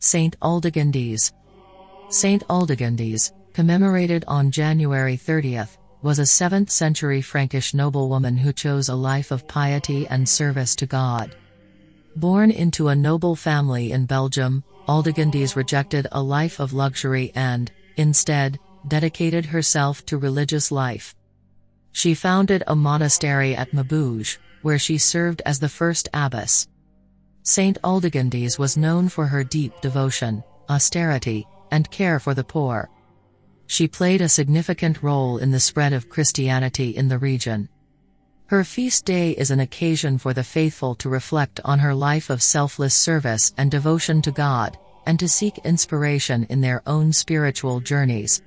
Saint Aldegundis. Saint Aldegundis, commemorated on January 30th, was a 7th century Frankish noblewoman who chose a life of piety and service to God. Born into a noble family in Belgium, Aldegundis rejected a life of luxury and, instead, dedicated herself to religious life. She founded a monastery at Mabouge, where she served as the first abbess. Saint Aldegundis was known for her deep devotion, austerity, and care for the poor. She played a significant role in the spread of Christianity in the region. Her feast day is an occasion for the faithful to reflect on her life of selfless service and devotion to God, and to seek inspiration in their own spiritual journeys.